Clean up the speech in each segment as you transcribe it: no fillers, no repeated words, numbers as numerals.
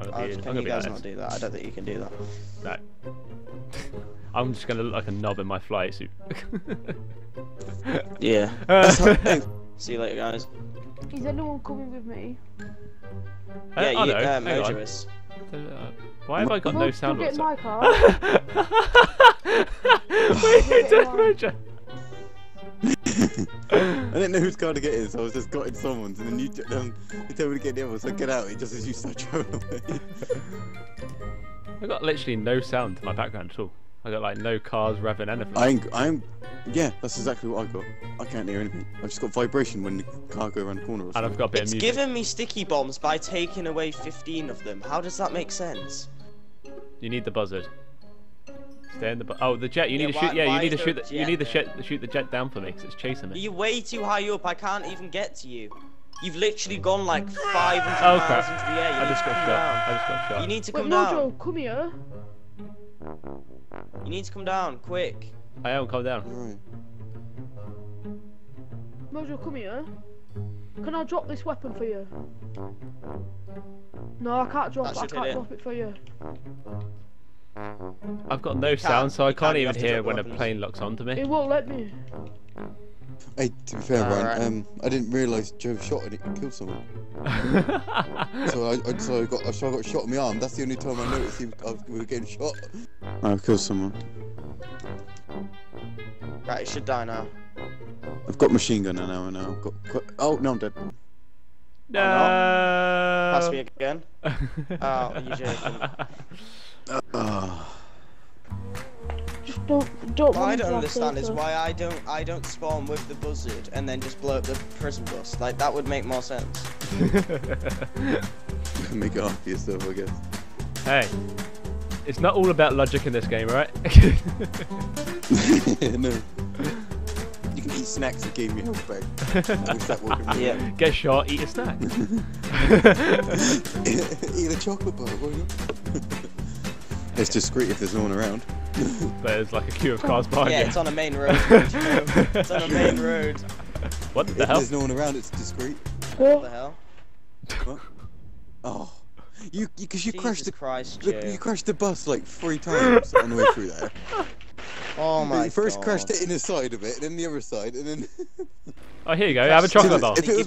Yeah, can you guys not do that? I don't think you can do that. No. I'm just gonna look like a knob in my flight suit. Yeah. See you later, guys. Is anyone coming with me? Yeah, you murderous. Why have I got no sound whatsoever? I didn't know whose car to get in, so I was just got in someone's, and then you told me to get the other one, so I get out, it just as you start driving away. I got literally no sound to my background at all. I got like no cars revving anything. Yeah, that's exactly what I got. I can't hear anything. I've just got vibration when the car goes around the corner or something. And I've got a bit of music. It's given me sticky bombs by taking away 15 of them. How does that make sense? You need the buzzard. Stay in the jet. You need to shoot. Yeah, you need to shoot. You need to shoot the jet down for me because it's chasing me. You're way too high up. I can't even get to you. You've literally gone like 500 miles into the air. I just got shot. You need to come down. Joel, come here. You need to come down, quick. I am, come down. Mojo, come here. Can I drop this weapon for you? No, I can't drop it. I can't drop it for you. I've got no sound, so I can't even hear when a plane locks onto me. It won't let me. Hey, to be fair, Ryan, right. I didn't realise Joe shot and it killed someone. So I got shot in my arm. That's the only time I noticed we were getting shot. I killed someone. Right, it should die now. I've got machine gunner now and I've got. Oh no, I'm dead. No. Pass me again. Oh, you joking? Don't what I don't understand is why I don't spawn with the buzzard and then just blow up the prison bus. Like that would make more sense. Make it after yourself, I guess. Hey, it's not all about logic in this game, right? No. You can eat snacks that gave me a break. Yeah. Get shot, eat a snack. Eat a chocolate bar. Why not? It's discreet if there's no one around. There's like a queue of cars behind you. Yeah, it's on a main road. It's on a main road. What the hell? There's no one around, it's discreet. What the hell? What? Oh. You crashed the bus like 3 times on the way through there. Oh my god. You first crashed it in the side of it, then the other side, and then... Oh, here you go, have a chocolate bar. If it was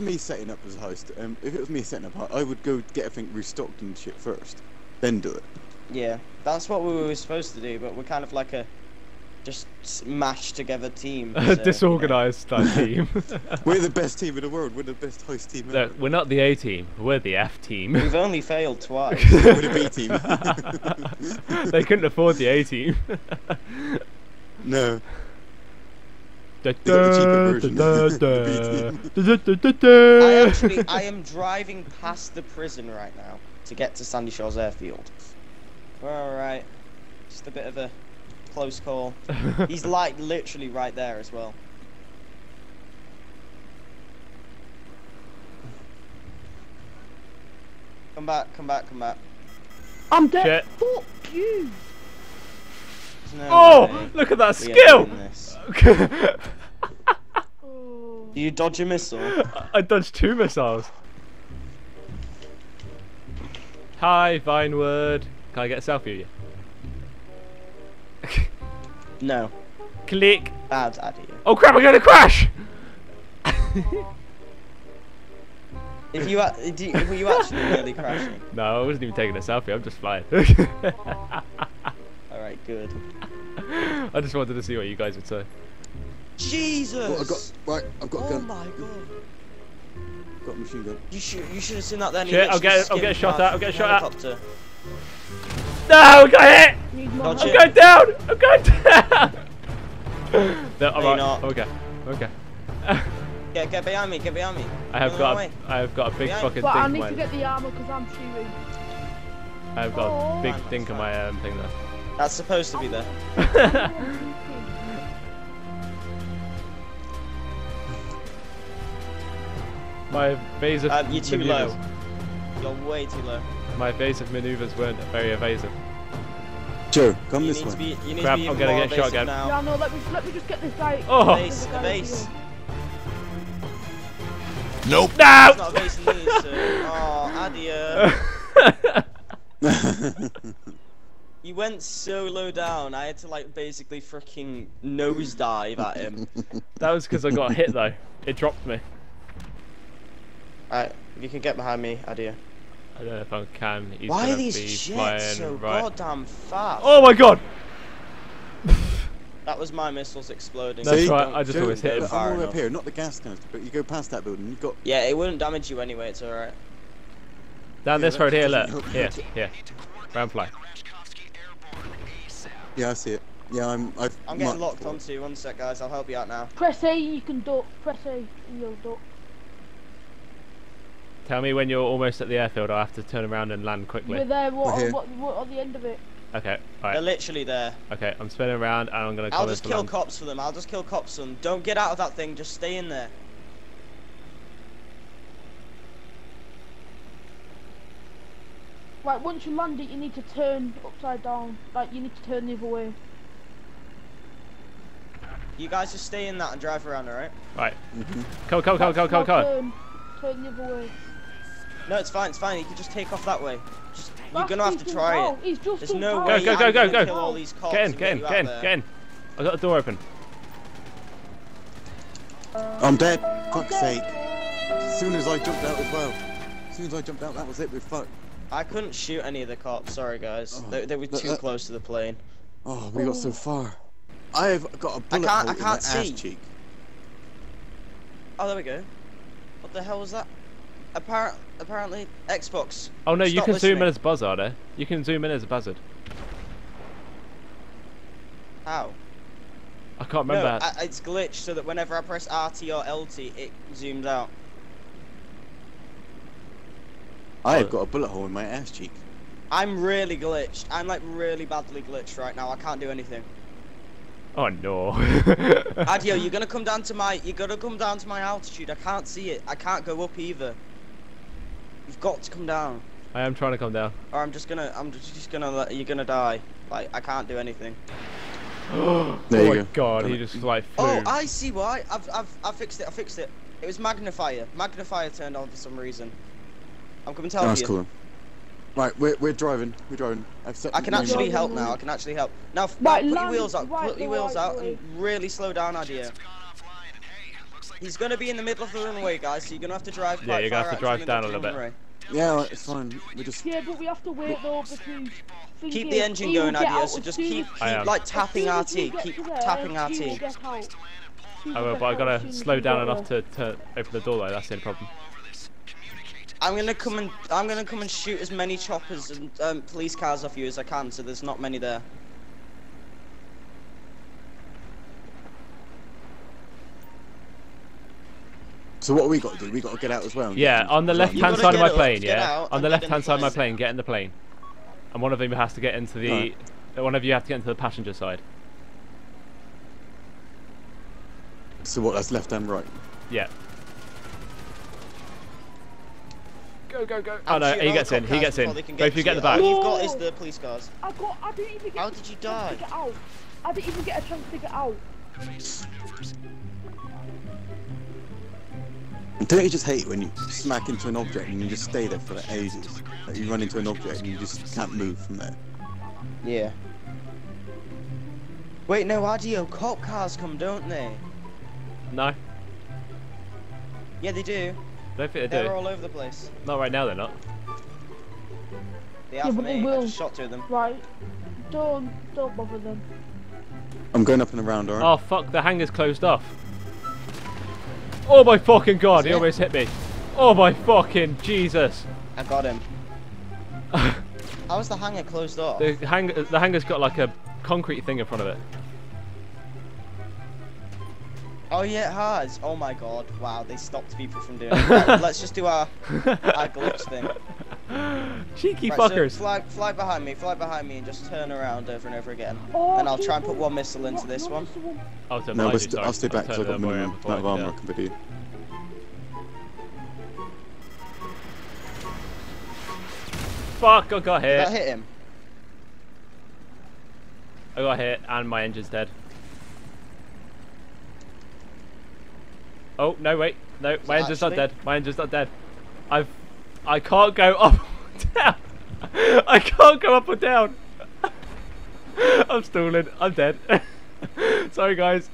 me setting up as host, I would go get everything restocked and shit first, then do it. Yeah, that's what we were supposed to do, but we're kind of like a just smashed together team. So, disorganized team. We're the best team in the world. We're the best host team ever. No, we're not the A team. We're the F team. We've only failed twice. We're the B team. They couldn't afford the A team. No. I am driving past the prison right now to get to Sandy Shores Airfield. We're alright. Just a bit of a close call. He's like literally right there as well. Come back, come back, come back. I'm dead. Shit. Fuck you. No way. Look at that skill! Do you dodge a missile? I dodged 2 missiles. Hi, Vinewood. Can I get a selfie of you? No. Click. Bad idea. Oh crap! I'm gonna crash. Were you actually nearly crashing? No, I wasn't even taking a selfie. I'm just flying. All right, good. I just wanted to see what you guys would say. Jesus. Well, I've got a gun. Oh my god. Got a machine gun. You should have seen that then. Shit! I'll get shot at. No, I got hit! I'm going down! I'm going down! No, I'm right. Okay, okay. Yeah, get behind me, get behind me. I have got a big fucking thing. But I need to get the armor because I'm shooting. I have got a big thing on my thing there. That's supposed to be there. My evasive maneuvers. You're too low. You're way too low. My evasive maneuvers weren't very evasive. Joe, come this way. Crap, I'm gonna get shot again. Now. Yeah, no, let me just get this guy. Oh! Evase. Nope. No! It's not evasing these, so... Oh, adieu. he went so low down, I had to like basically freaking nosedive at him. That was because I got hit though. It dropped me. Alright, if you can get behind me, Adia. I don't know if I can. He's why are these jets so goddamn fast? Oh my god! That was my missiles exploding. No, that's right, I just always hit him. I'm all the way up here, not the gas canister, but you go past that building, you've got... Yeah, it wouldn't damage you anyway, it's alright. Down this road here, look. Here, here. Round fly. Yeah, I see it. Yeah, I'm getting locked onto. One sec, guys, I'll help you out now. Press A, you can duck. Press A, and you'll duck. Tell me when you're almost at the airfield, I'll have to turn around and land quickly. We're there, what on the end of it? Okay, alright. They're literally there. Okay, I'm spinning around and I'm gonna come. I'll just kill cops for them, I'll just kill cops for them. Don't get out of that thing, just stay in there. Right, once you land it, you need to turn upside down. Like, you need to turn the other way. You guys just stay in that and drive around, alright? Right. Go. Turn the other way. No, it's fine, it's fine. You can just take off that way. Just, you're gonna have to try it. He's just there's no way. Go. Kill all these cops. Get in. I got the door open. I'm dead. Fuck's sake. As soon as I jumped out as well. As soon as I jumped out, that was it. We're fucked. I couldn't shoot any of the cops. Sorry, guys. Oh, they were too close to the plane. Oh, we got so far. I've got a bullet hole in my ass cheek. Oh, there we go. What the hell was that? Apparently, Xbox. Oh no, you can zoom in as Buzzard, eh? You can zoom in as a Buzzard. How? I can't remember. No, it's glitched so that whenever I press RT or LT, it zooms out. I have got a bullet hole in my ass cheek. I'm really glitched. I'm like really badly glitched right now. I can't do anything. Oh no. Adio, you gotta come down to my altitude. I can't see it. I can't go up either. You've got to come down. I am trying to come down. Or I'm just gonna you're gonna die. Like I can't do anything. Oh my god, he just like flew. Oh, I see why. I fixed it. It was magnifier. Magnifier turned on for some reason. I'm coming to help you. Cool. Right, we're driving. I can actually help now. Now, put your wheels out. Put your wheels out and really slow down, Adia. He's gonna be in the middle of the runway, guys. So you're gonna have to drive. Yeah, you're gonna have to drive down a little bit. Yeah, it's fine. We just. Yeah, but we have to wait though. Keep the engine going, Adia. So just keep like tapping RT. Keep tapping RT. I will, but I gotta slow down enough to open the door though. That's the problem. I'm gonna come and shoot as many choppers and police cars off you as I can, so there's not many there. So what we got to do? We got to get out as well. Yeah, on the left-hand side of my plane. Yeah, on the left-hand side of my plane. Get in the plane. And one of them has to get into the. No. One of you have to get into the passenger side. So what? That's left and right. Yeah. Go. Oh no, he gets in. Both you get in the back. All you've got is the police cars. I didn't even get How did you die? I didn't even get a chance to get out. Don't you just hate when you smack into an object and you just stay there for like ages? Like you run into an object and you just can't move from there. Yeah. Wait, no, Adio, cop cars come, don't they? No. Yeah, they do. I don't think they're all over the place. Not right now, they're not. They have me. I just shot two of them. Right. Don't bother them. I'm going up and around, alright? Oh fuck, the hangar's closed off. Oh my fucking god, he almost hit me. Oh my fucking Jesus. I got him. How is the hangar closed off? The hangar's got like a concrete thing in front of it. Oh yeah, it has. Oh my god. Wow, they stopped people from doing it. Right, let's just do our glitch thing. Cheeky fuckers. So fly behind me, and just turn around over and over again. Oh, and I'll try and put one missile into this one. No, I'll stay back because I've got minimum amount of armor I can put in. Fuck, I got hit. Did I hit him? I got hit and my engine's dead. Oh no! Wait, no. My engine's not dead. I can't go up or down. I'm stalling. I'm dead. Sorry, guys.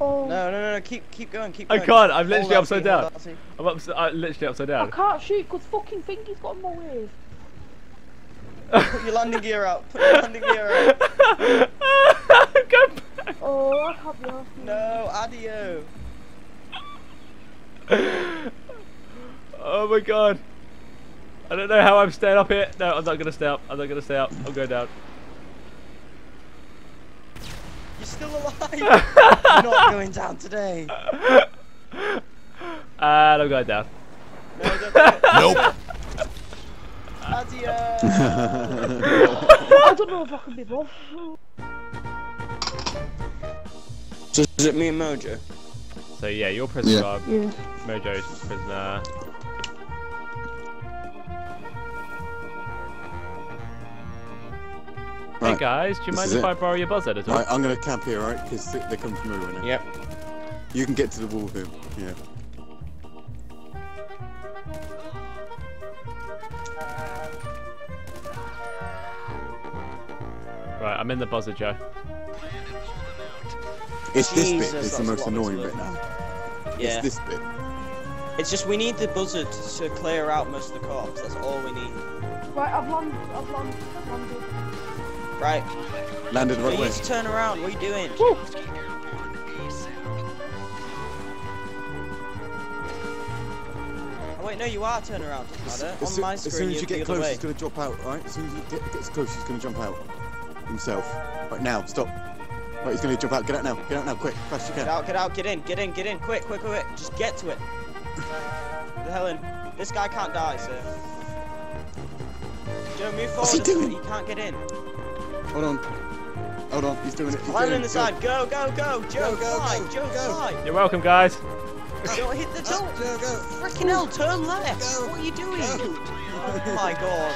Oh. No, no, no, no. Keep going. I can't. I'm literally upside down. I'm literally upside down. I can't shoot because fucking Fingy's got in my way. Put your landing gear out. Put your landing gear out. Go back. Oh, I can't be asking. No, adio. Oh my god. I don't know how I'm staying up here. No, I'm not gonna stay up. I'm not gonna stay up. I'll go down. You're still alive. You're not going down today. And I'm going down. No, don't do it. Nope. Adieu. I don't know if I can be both. So is it me and Mojo? So yeah, you're prisoner. Yeah. Mojo's prisoner. Right. Hey guys, do you mind if I borrow your buzz editor? Right, I'm gonna camp here, right? Because they come from over now. Yep. You can get to the wall with him. Yeah. Right, I'm in the buzzer, Joe. It's this bit. It's the most annoying bit now. Yeah. It's this bit. It's just we need the buzzer to clear out most of the corpse. That's all we need. Right, I've landed. Right. Landed right way. You need to turn around. What are you doing? Woo. Oh wait, no, you are turning around. On my screen, as soon as you get close, he's gonna drop out. Right? As soon as he gets close, he's gonna jump out himself. Right now, stop. Right, he's gonna jump out. Get out now. Get out now, quick, fast you can. Get out. Get in. Quick. Just get to it. The hell in. This guy can't die, sir. Joe, move forward. What's he doing? He can't get in. Hold on, he's doing it. Climbing in the side, go, Joe, fly, Joe, fly. You're welcome, guys. Don't hit the door. Freaking hell, turn left. Go. What are you doing? Oh my god.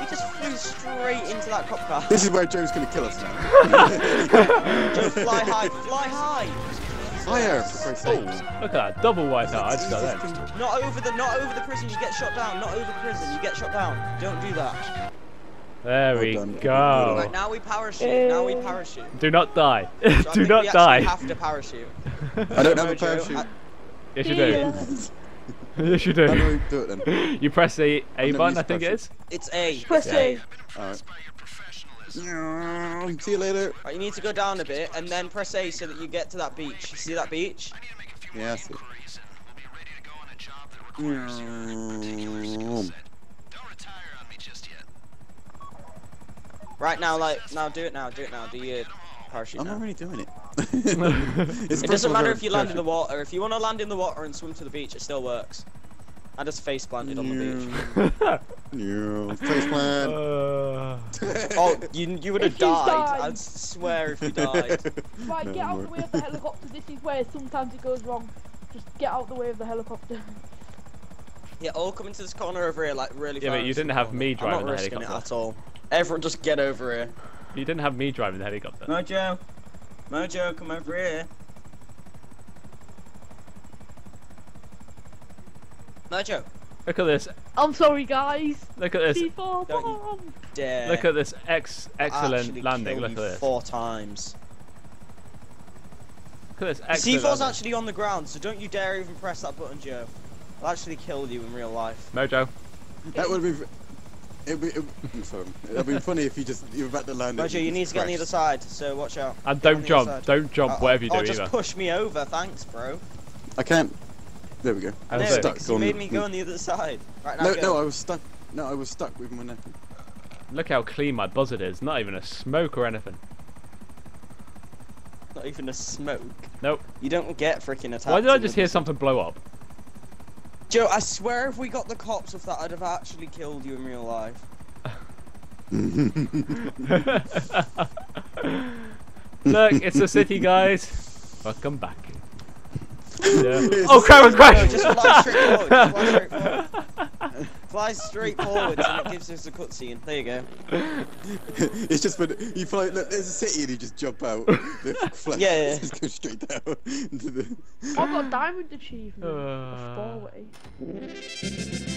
He just flew straight into that cop car. This is where Joe's gonna kill us now. Joe, fly high. Fire, for Christ's sake. Look at that, double wipeout, I just got that. Not over the prison, you get shot down. Don't do that. There we go. Right, now we parachute. Do not die. So do not die. You have to parachute. I don't have a parachute. Yes, you do. Yes, you do. How do we do it then? You press the A button, I think it is. It's A. Press A. Alright. See you later. Right, you need to go down a bit and then press A so that you get to that beach. See that beach? Yeah, I see. Right now, do it now. Do your parachute. I'm not really doing it. It doesn't matter if you land in the water. If you want to land in the water and swim to the beach, it still works. I just face planted on the beach. No, face plant. Oh, you would have died. I swear if you died. Right, no, get out the way of the helicopter. This is where sometimes it goes wrong. Just get out the way of the helicopter. Yeah, all come into this corner over here, like really fast. Yeah, but you didn't have me driving the helicopter. I'm not risking it at all. Everyone just get over here. You didn't have me driving the helicopter. Mojo, come over here. Mojo. Look at this. I'm sorry, guys. Look at this. Don't dare. Look at this excellent landing. Look at this. 4 times. Look at this excellent. C4's actually on the ground, so don't you dare even press that button, Joe. I'll actually kill you in real life. Mojo. That would be. It'd be funny if you were about to land. Roger, you need to get on the other side, so watch out. And don't jump, whatever you do either. Just push me over, thanks, bro. I can't. There we go. I'm stuck. You made me go on the other side. Right now. No, I was stuck. No, I was stuck with my neck. Look how clean my buzzard is. Not even a smoke or anything. Not even a smoke. Nope. You don't get freaking attacked. Why did I just hear something blow up? Joe, I swear if we got the cops off that, I'd have actually killed you in real life. Look, it's the city, guys. Welcome back. Yeah. Oh, crap, it's crashed! Just fly straight forward. Fly straight forward and it gives us a cutscene. There you go. It's just when you fly, look, there's a city and you just jump out. Yeah. Just go straight down. I've got a diamond achievement. A 4-way.